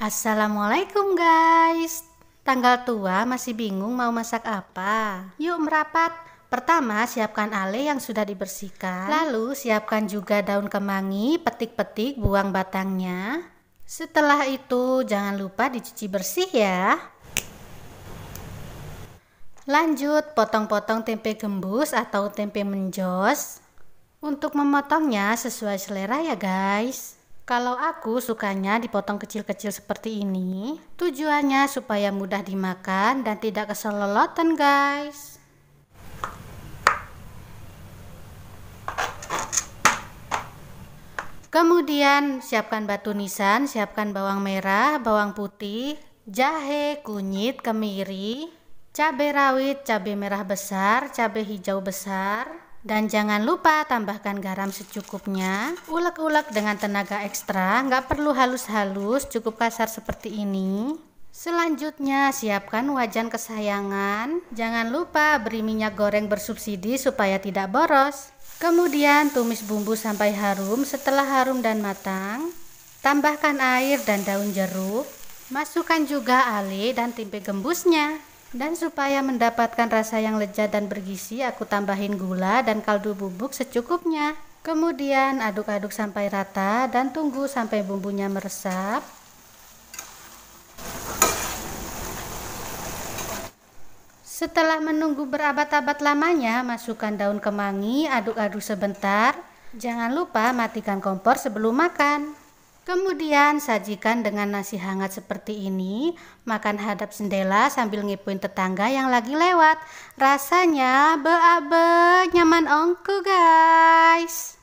Assalamualaikum guys. Tanggal tua masih bingung mau masak apa? Yuk merapat. Pertama, siapkan ale yang sudah dibersihkan. Lalu siapkan juga daun kemangi, petik-petik, buang batangnya. Setelah itu jangan lupa dicuci bersih ya. Lanjut, potong-potong tempe gembus atau tempe menjos. Untuk memotongnya sesuai selera ya guys. Kalau aku sukanya dipotong kecil-kecil seperti ini. Tujuannya supaya mudah dimakan dan tidak keselolotan guys. Kemudian siapkan batu nisan, siapkan bawang merah, bawang putih, jahe, kunyit, kemiri, cabai rawit, cabai merah besar, cabai hijau besar. Dan jangan lupa tambahkan garam secukupnya. Ulek-ulek dengan tenaga ekstra, nggak perlu halus-halus, cukup kasar seperti ini. Selanjutnya siapkan wajan kesayangan. Jangan lupa beri minyak goreng bersubsidi supaya tidak boros. Kemudian tumis bumbu sampai harum. Setelah harum dan matang, tambahkan air dan daun jeruk. Masukkan juga ale dan tempe gembusnya. Dan supaya mendapatkan rasa yang lezat dan bergizi, aku tambahin gula dan kaldu bubuk secukupnya. Kemudian aduk-aduk sampai rata dan tunggu sampai bumbunya meresap. Setelah menunggu berabad-abad lamanya, masukkan daun kemangi, aduk-aduk sebentar. Jangan lupa matikan kompor sebelum makan. Kemudian sajikan dengan nasi hangat seperti ini. Makan hadap jendela sambil ngipuin tetangga yang lagi lewat. Rasanya be-abe nyaman ongku guys.